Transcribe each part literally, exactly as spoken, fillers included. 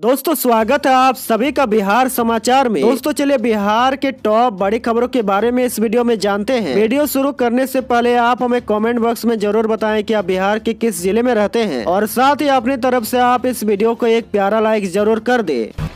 दोस्तों स्वागत है आप सभी का बिहार समाचार में। दोस्तों चलिए बिहार के टॉप बड़ी खबरों के बारे में इस वीडियो में जानते हैं। वीडियो शुरू करने से पहले आप हमें कमेंट बॉक्स में जरूर बताएं कि आप बिहार के किस जिले में रहते हैं और साथ ही अपनी तरफ से आप इस वीडियो को एक प्यारा लाइक जरूर कर दें।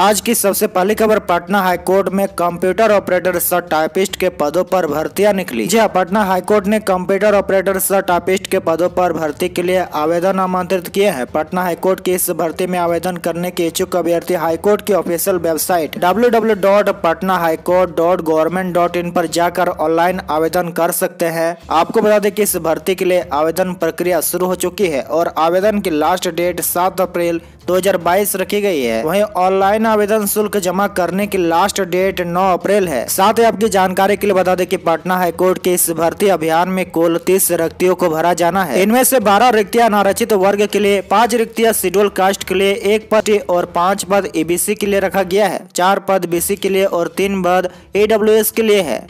आज की सबसे पहली खबर पटना हाईकोर्ट में कंप्यूटर ऑपरेटर सह टाइपिस्ट के पदों पर भर्तियां निकली। जी पटना हाईकोर्ट ने कंप्यूटर ऑपरेटर सह टाइपिस्ट के पदों पर भर्ती के लिए आवेदन आमंत्रित किए हैं। पटना हाईकोर्ट की इस भर्ती में आवेदन करने के इच्छुक अभ्यर्थी हाईकोर्ट की official website W W W dot Patna high court dot government dot in पर जाकर ऑनलाइन आवेदन कर सकते हैं। आपको बता दें कि इस भर्ती के लिए आवेदन प्रक्रिया शुरू हो चुकी है और आवेदन की लास्ट डेट सात अप्रैल दो हज़ार बाईस रखी गई है। वहीं ऑनलाइन आवेदन शुल्क जमा करने की लास्ट डेट नौ अप्रैल है। साथ ही आपकी जानकारी के लिए बता दें कि पटना हाईकोर्ट के इस भर्ती अभियान में कुल तीस रिक्तियों को भरा जाना है। इनमें से बारह रिक्तियां अनारक्षित वर्ग के लिए, पाँच रिक्तियां शेड्यूल कास्ट के लिए, एक पद और पाँच पद ईबीसी के लिए रखा गया है, चार पद बीसी के लिए और तीन पद ईडब्ल्यूएस के लिए है।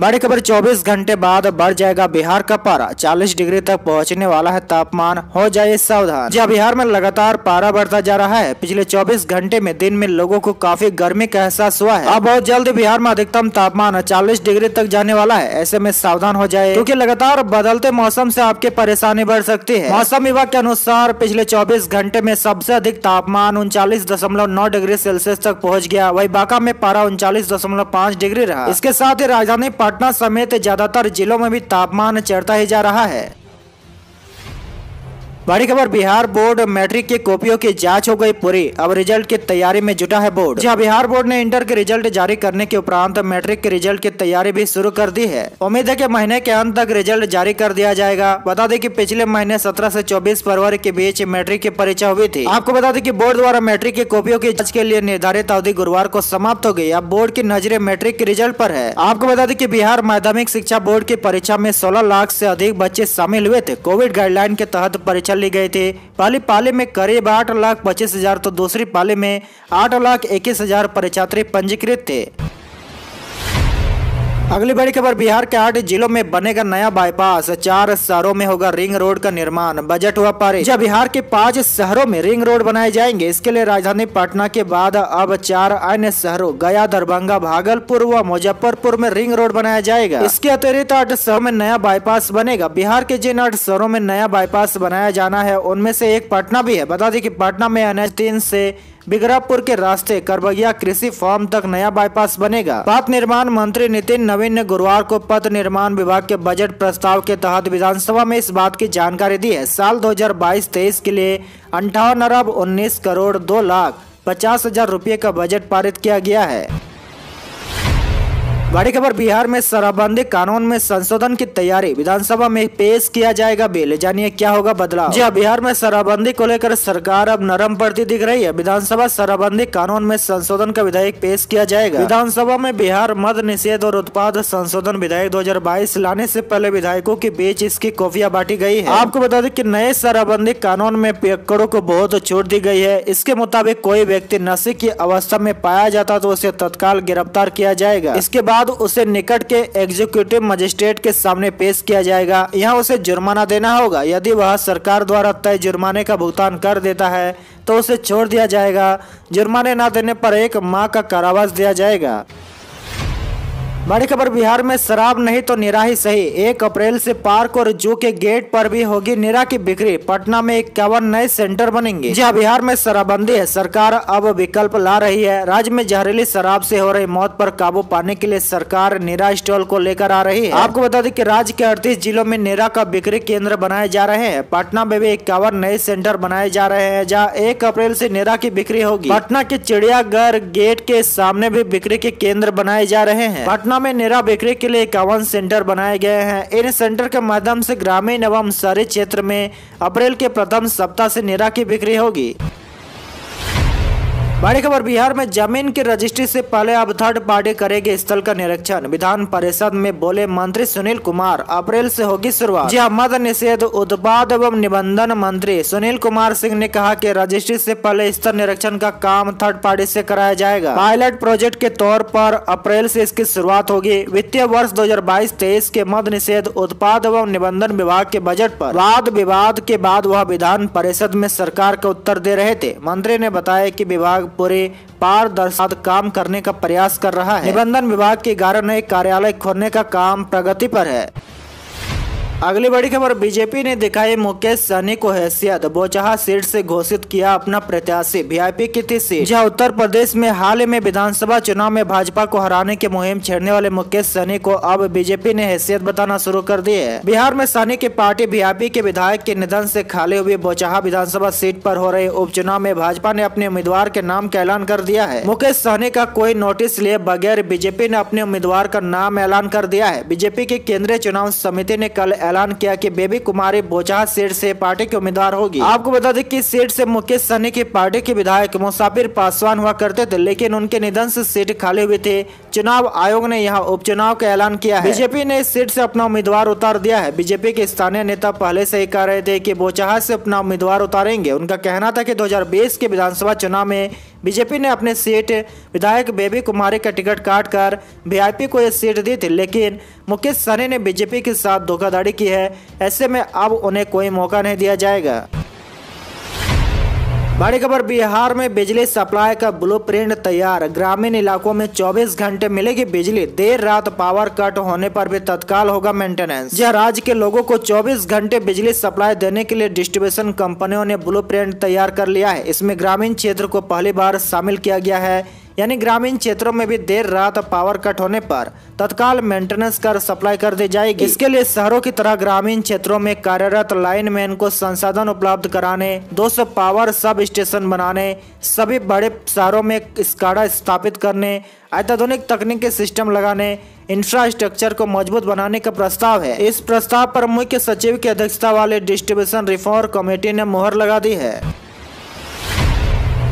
बड़ी खबर चौबीस घंटे बाद बढ़ जाएगा बिहार का पारा, चालीस डिग्री तक पहुंचने वाला है तापमान, हो जाए सावधान। जी बिहार में लगातार पारा बढ़ता जा रहा है। पिछले चौबीस घंटे में दिन में लोगों को काफी गर्मी का एहसास हुआ है। अब बहुत जल्द बिहार में अधिकतम तापमान चालीस डिग्री तक जाने वाला है। ऐसे में सावधान हो जाए क्योंकि लगातार बदलते मौसम से आपकी परेशानी बढ़ सकती है। मौसम विभाग के अनुसार पिछले चौबीस घंटे में सबसे अधिक तापमान उनचालीस दशमलव नौ डिग्री सेल्सियस तक पहुँच गया। वही बांका में पारा उनचालीस दशमलव पाँच डिग्री रहा। इसके साथ ही राजधानी पटना समेत ज्यादातर जिलों में भी तापमान चढ़ता ही जा रहा है। बड़ी खबर बिहार बोर्ड मैट्रिक की कॉपियों की जांच हो गई पूरी, अब रिजल्ट की तैयारी में जुटा है बोर्ड। जहां बिहार बोर्ड ने इंटर के रिजल्ट जारी करने के उपरांत मैट्रिक के रिजल्ट की तैयारी भी शुरू कर दी है। उम्मीद है कि महीने के अंत तक रिजल्ट जारी कर दिया जाएगा। बता दें कि पिछले महीने सत्रह से चौबीस फरवरी के बीच मैट्रिक की परीक्षा हुई थी। आपको बता दें कि बोर्ड द्वारा मैट्रिक की कॉपियों की जाँच के लिए निर्धारित अवधि गुरुवार को समाप्त हो गई। अब बोर्ड की नजरें मैट्रिक के रिजल्ट पर है। आपको बता दें कि बिहार माध्यमिक शिक्षा बोर्ड की परीक्षा में सोलह लाख से अधिक बच्चे शामिल हुए थे। कोविड गाइडलाइन के तहत परीक्षा ली गई थी। पहली पाली में करीब आठ लाख पच्चीस हजार तो दूसरी पाली में आठ लाख इक्कीस हजार परीक्षार्थी पंजीकृत थे। अगली बड़ी खबर बिहार के आठ जिलों में बनेगा नया बाईपास, चार शहरों में होगा रिंग रोड का निर्माण, बजट हुआ पारित। जब बिहार के पांच शहरों में रिंग रोड बनाए जाएंगे। इसके लिए राजधानी पटना के बाद अब चार अन्य शहरों गया, दरभंगा, भागलपुर व मुजफ्फरपुर में रिंग रोड बनाया जाएगा। इसके अतिरिक्त आठ शहरों में नया बाईपास बनेगा। बिहार के जिन आठ शहरों में नया बाईपास बनाया जाना है उनमें से एक पटना भी है। बता दें कि पटना में एन एच तीन से बिगरापुर के रास्ते करबगिया कृषि फार्म तक नया बाईपास बनेगा। पथ निर्माण मंत्री नितिन नवीन ने गुरुवार को पथ निर्माण विभाग के बजट प्रस्ताव के तहत विधानसभा में इस बात की जानकारी दी है। साल दो हज़ार बाईस तेईस के लिए अंठावन अरब उन्नीस करोड़ दो लाख पचास हजार रूपए का बजट पारित किया गया है। बड़ी खबर बिहार में शराबबंदी कानून में संशोधन की तैयारी, विधानसभा में पेश किया जाएगा बिल, जानिए क्या होगा बदलाव। जी बिहार में शराबबंदी को लेकर सरकार अब नरम पड़ती दिख रही है। विधानसभा शराबबंदी कानून में संशोधन का विधेयक पेश किया जाएगा। विधानसभा में बिहार मद निषेध और उत्पाद संशोधन विधेयक दो हज़ार बाईस लाने से पहले विधायकों के बीच इसकी कॉपियां बांटी गई है। आपको बता दें कि नए शराबबंदी कानून में पियक्कड़ों को बहुत छूट दी गई है। इसके मुताबिक कोई व्यक्ति नशे की अवस्था में पाया जाता तो उसे तत्काल गिरफ्तार किया जाएगा। इसके बाद उसे निकट के एग्जीक्यूटिव मजिस्ट्रेट के सामने पेश किया जाएगा। यहां उसे जुर्माना देना होगा। यदि वह सरकार द्वारा तय जुर्माने का भुगतान कर देता है तो उसे छोड़ दिया जाएगा। जुर्माने न देने पर एक माह का कारावास दिया जाएगा। बड़ी खबर बिहार में शराब नहीं तो निरा ही सही, एक अप्रैल से पार्क और जू के गेट पर भी होगी निरा की बिक्री, पटना में इक्यावन नए सेंटर बनेंगे। जहां बिहार में शराबबंदी है, सरकार अब विकल्प ला रही है। राज्य में जहरीली शराब से हो रही मौत पर काबू पाने के लिए सरकार निरा स्टॉल को लेकर आ रही है। आपको बता दें कि राज्य के अड़तीस जिलों में निरा का बिक्री केंद्र बनाए जा रहे हैं। पटना में भी इक्यावन नए सेंटर बनाए जा रहे हैं जहाँ एक अप्रैल से निरा की बिक्री होगी। पटना के चिड़ियाघर गेट के सामने भी बिक्री के केंद्र बनाए जा रहे हैं। पटना में निरा बिक्री के लिए इक्यावन सेंटर बनाए गए हैं। इन सेंटर के माध्यम से ग्रामीण एवं शहरी क्षेत्र में अप्रैल के प्रथम सप्ताह से निरा की बिक्री होगी। बड़ी खबर बिहार में जमीन की रजिस्ट्री से पहले अब थर्ड पार्टी करेगी स्थल का निरीक्षण। विधान परिषद में बोले मंत्री सुनील कुमार, अप्रैल से होगी शुरुआत। जी मद निषेध उत्पाद एवं निबंधन मंत्री सुनील कुमार सिंह ने कहा कि रजिस्ट्री से पहले स्थल निरीक्षण का काम थर्ड पार्टी से कराया जाएगा। पायलट प्रोजेक्ट के तौर पर अप्रैल से इसकी शुरुआत होगी। वित्तीय वर्ष दो हजार बाईस तेईस के मद निषेध उत्पाद एवं निबंधन विभाग के बजट पर वाद विवाद के बाद वह विधान परिषद में सरकार का उत्तर दे रहे थे। मंत्री ने बताया कि विभाग पूरे पारदर्शिता काम करने का प्रयास कर रहा है। निबंधन विभाग के ग्यारह नए कार्यालय खोलने का काम प्रगति पर है। अगली बड़ी खबर, बीजेपी ने दिखाई मुकेश सहनी को हैसियत। बोचहा सीट से घोषित किया अपना प्रत्याशी। वीआईपी की थी सीट जहाँ उत्तर प्रदेश में हाल में विधानसभा चुनाव में भाजपा को हराने की मुहिम छेड़ने वाले मुकेश सहनी को अब बीजेपी ने हैसियत बताना शुरू कर दी है। बिहार में सहनी की पार्टी वीआईपी के विधायक के निधन से खाली हुई बोचहा विधानसभा सीट पर हो रहे उपचुनाव में भाजपा ने अपने उम्मीदवार के नाम का ऐलान कर दिया है। मुकेश सहनी का कोई नोटिस लिए बगैर बीजेपी ने अपने उम्मीदवार का नाम ऐलान कर दिया है। बीजेपी की केंद्रीय चुनाव समिति ने कल ऐलान किया कि बेबी कुमारी बोचहा सीट से पार्टी के उम्मीदवार होगी। आपको बता दें कि सीट से मुकेश सहनी की पार्टी के विधायक मुसाफिर पासवान हुआ करते थे, लेकिन उनके निधन से सीट खाली हुई थी। चुनाव आयोग ने यहां उपचुनाव का ऐलान किया है। बीजेपी ने इस सीट से अपना उम्मीदवार उतार दिया है। बीजेपी के स्थानीय नेता पहले से ही कह रहे थे कि बोचहा से अपना उम्मीदवार उतारेंगे। उनका कहना था कि दो हजार बीस के विधानसभा चुनाव में बीजेपी ने अपने सीट विधायक बेबी कुमारी का टिकट काटकर वीआईपी को यह सीट दी थी, लेकिन मुकेश सहनी ने बीजेपी के साथ धोखाधड़ी की है। ऐसे में अब उन्हें कोई मौका नहीं दिया जाएगा। बड़ी खबर, बिहार में बिजली सप्लाई का ब्लूप्रिंट तैयार। ग्रामीण इलाकों में चौबीस घंटे मिलेगी बिजली। देर रात पावर कट होने पर भी तत्काल होगा मेंटेनेंस। जहां राज्य के लोगों को चौबीस घंटे बिजली सप्लाई देने के लिए डिस्ट्रीब्यूशन कंपनियों ने ब्लूप्रिंट तैयार कर लिया है। इसमें ग्रामीण क्षेत्र को पहली बार शामिल किया गया है, यानी ग्रामीण क्षेत्रों में भी देर रात पावर कट होने पर तत्काल मेंटेनेंस कर सप्लाई कर दी जाएगी। इसके लिए शहरों की तरह ग्रामीण क्षेत्रों में कार्यरत लाइनमैन को संसाधन उपलब्ध कराने, दो सौ पावर सब स्टेशन बनाने, सभी बड़े शहरों में स्काडा स्थापित करने, अत्याधुनिक तकनीक के सिस्टम लगाने, इंफ्रास्ट्रक्चर को मजबूत बनाने का प्रस्ताव है। इस प्रस्ताव पर मुख्य सचिव की अध्यक्षता वाले डिस्ट्रीब्यूशन रिफॉर्म कमेटी ने मुहर लगा दी है।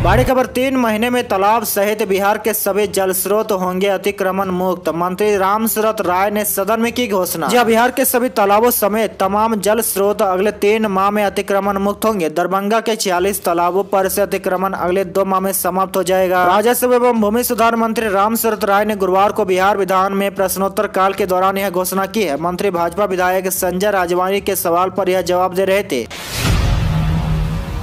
बड़ी खबर, तीन महीने में तालाब सहित बिहार के सभी जल स्रोत होंगे अतिक्रमण मुक्त। मंत्री राम सुरत राय ने सदन में की घोषणा। जहाँ बिहार के सभी तालाबों समेत तमाम जल स्रोत अगले तीन माह में अतिक्रमण मुक्त होंगे। दरभंगा के छियालीस तालाबों पर से अतिक्रमण अगले दो माह में समाप्त हो जाएगा। राजस्व एवं भूमि सुधार मंत्री राम सुरत राय ने गुरुवार को बिहार विधान में प्रश्नोत्तर काल के दौरान यह घोषणा की है। मंत्री भाजपा विधायक संजय राजवानी के सवाल पर यह जवाब दे रहे थे।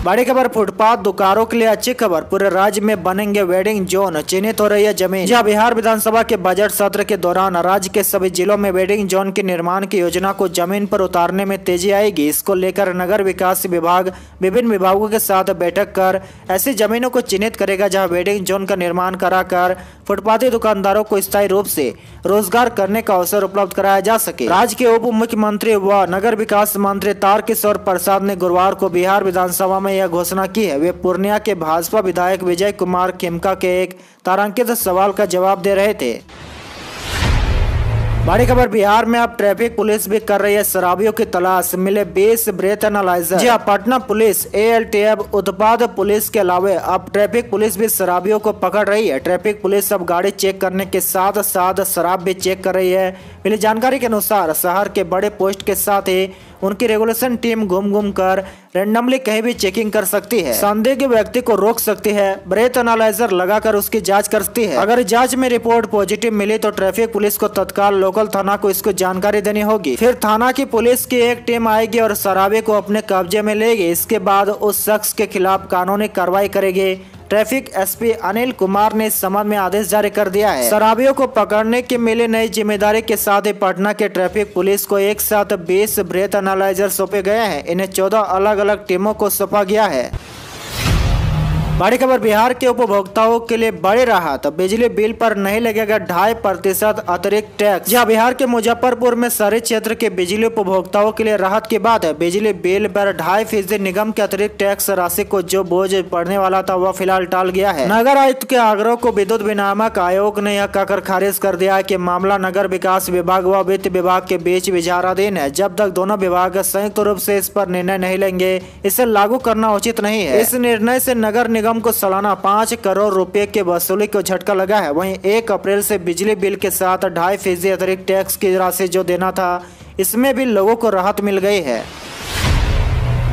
बड़ी खबर, फुटपाथ दुकानों के लिए अच्छी खबर। पूरे राज्य में बनेंगे वेडिंग जोन। चिन्हित हो रही है जमीन। जहाँ बिहार विधानसभा के बजट सत्र के दौरान राज्य के सभी जिलों में वेडिंग जोन के निर्माण की योजना को जमीन पर उतारने में तेजी आएगी। इसको लेकर नगर विकास विभाग विभिन्न विभागों के साथ बैठक कर ऐसी जमीनों को चिन्हित करेगा जहाँ वेडिंग जोन का निर्माण कराकर फुटपाथी दुकानदारों को स्थायी रूप से रोजगार करने का अवसर उपलब्ध कराया जा सके। राज्य के उप मुख्यमंत्री व नगर विकास मंत्री तारकिशोर प्रसाद ने गुरुवार को बिहार विधानसभा में यह घोषणा की है। वे पूर्णिया के भाजपा विधायक विजय कुमार केमका के एक तारांकित सवाल का जवाब दे रहे थे। बड़ी खबर, बिहार में अब ट्रैफिक पुलिस भी कर रही है शराबियों की तलाश। मिले बीस ब्रेथ एनालाइजर। जी पटना पुलिस एएलटीएफ उत्पाद पुलिस के अलावा अब ट्रैफिक पुलिस भी शराबियों को पकड़ रही है। ट्रैफिक पुलिस अब गाड़ी चेक करने के साथ साथ शराब भी चेक कर रही है। मिली जानकारी के अनुसार शहर के बड़े पोस्ट के साथ ही उनकी रेगुलेशन टीम घूम घूम कर रैंडमली कहीं भी चेकिंग कर सकती है, संदिग्ध व्यक्ति को रोक सकती है, ब्रेथ एनालाइजर लगाकर उसकी जांच कर सकती है। अगर जांच में रिपोर्ट पॉजिटिव मिली तो ट्रैफिक पुलिस को तत्काल लोकल थाना को इसको जानकारी देनी होगी। फिर थाना की पुलिस की एक टीम आएगी और शराबी को अपने कब्जे में लेगी। इसके बाद उस शख्स के खिलाफ कानूनी कार्रवाई करेगी। ट्रैफिक एसपी अनिल कुमार ने इस संबंध में आदेश जारी कर दिया है। शराबियों को पकड़ने की मिली नई जिम्मेदारी के साथ ही पटना के ट्रैफिक पुलिस को एक साथ बीस ब्रेथ एनालाइजर सौंपे गए हैं। इन्हें चौदह अलग अलग टीमों को सौंपा गया है। बड़ी खबर, बिहार के उपभोक्ताओं के लिए बड़ी राहत। बिजली बिल पर नहीं लगेगा ढाई प्रतिशत अतिरिक्त टैक्स। जहाँ बिहार के मुजफ्फरपुर में शहरी क्षेत्र के बिजली उपभोक्ताओं के लिए राहत की बात है। बिजली बिल पर ढाई फीसदी निगम के अतिरिक्त टैक्स राशि को जो बोझ पड़ने वाला था वह फिलहाल टाल गया है। नगर आयुक्त के आग्रह को विद्युत विनियामक आयोग ने यह कहकर खारिज कर दिया है की मामला नगर विकास विभाग व वित्त विभाग के बीच विचाराधीन है। जब तक दोनों विभाग संयुक्त रूप से इस पर निर्णय नहीं लेंगे, इसे लागू करना उचित नहीं है। इस निर्णय से नगर निगम निगम को सालाना पाँच करोड़ रुपए के वसूली को झटका लगा है। वहीं एक अप्रैल से बिजली बिल के साथ ढाई फीसदी अतिरिक्त टैक्स की राशि जो देना था, इसमें भी लोगों को राहत मिल गई है।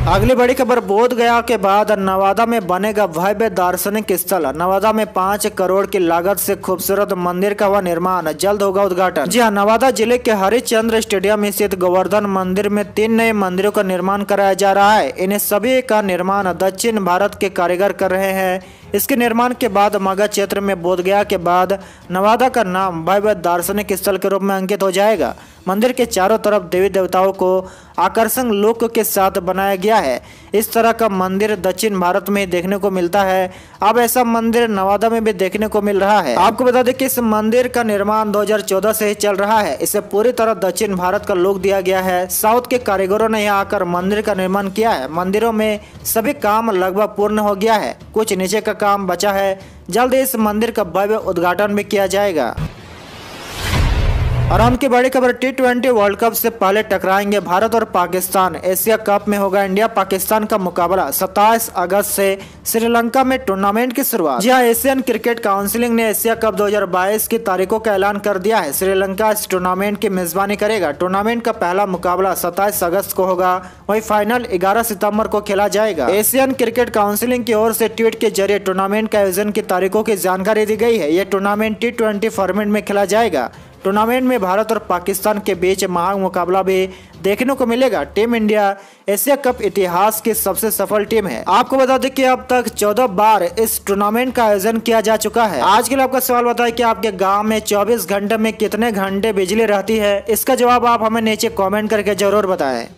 अगली बड़ी खबर बोध गया के बाद नवादा में बनेगा भव्य दार्शनिक स्थल। नवादा में पाँच करोड़ की लागत से खूबसूरत मंदिर का हुआ निर्माण, जल्द होगा उद्घाटन। जी हां, नवादा जिले के हरिश्चंद्र स्टेडियम स्थित गोवर्धन मंदिर में तीन नए मंदिरों का निर्माण कराया जा रहा है। इन्हें सभी का निर्माण दक्षिण भारत के कारीगर कर रहे हैं। इसके निर्माण के बाद मगध क्षेत्र में बोधगया के बाद नवादा का नाम भव्य दार्शनिक स्थल के रूप में अंकित हो जाएगा। मंदिर के चारों तरफ देवी देवताओं को आकर्षक लुक के साथ बनाया गया है। इस तरह का मंदिर दक्षिण भारत में देखने को मिलता है। अब ऐसा मंदिर नवादा में भी देखने को मिल रहा है। आपको बता दें कि इस मंदिर का निर्माण दो हज़ार चौदह से ही चल रहा है। इसे पूरी तरह दक्षिण भारत का लुक दिया गया है। साउथ के कारीगरों ने यहाँ आकर मंदिर का निर्माण किया है। मंदिरों में सभी काम लगभग पूर्ण हो गया है, कुछ नीचे का काम बचा है। जल्द इस मंदिर का भव्य उद्घाटन भी किया जाएगा। और उनकी बड़ी खबर टी ट्वेंटी वर्ल्ड कप से पहले टकराएंगे भारत और पाकिस्तान। एशिया कप में होगा इंडिया पाकिस्तान का मुकाबला। सत्ताईस अगस्त से श्रीलंका में टूर्नामेंट की शुरुआत। जी हां, एशियन क्रिकेट काउंसिलिंग ने एशिया कप दो हज़ार बाईस की तारीखों का ऐलान कर दिया है। श्रीलंका इस टूर्नामेंट की मेजबानी करेगा। टूर्नामेंट का पहला मुकाबला सत्ताईस अगस्त को होगा, वही फाइनल ग्यारह सितम्बर को खेला जाएगा। एशियन क्रिकेट काउंसिलिंग की ओर से ट्वीट के जरिए टूर्नामेंट के आयोजन की तारीखों की जानकारी दी गई है। यह टूर्नामेंट टी ट्वेंटी फॉर्मेट में खेला जाएगा। टूर्नामेंट में भारत और पाकिस्तान के बीच महान मुकाबला भी देखने को मिलेगा। टीम इंडिया एशिया कप इतिहास की सबसे सफल टीम है। आपको बता दें कि अब तक चौदह बार इस टूर्नामेंट का आयोजन किया जा चुका है। आज के लिए आपका सवाल बताएं कि आपके गांव में चौबीस घंटे में कितने घंटे बिजली रहती है। इसका जवाब आप हमें नीचे कमेंट करके जरूर बताएं।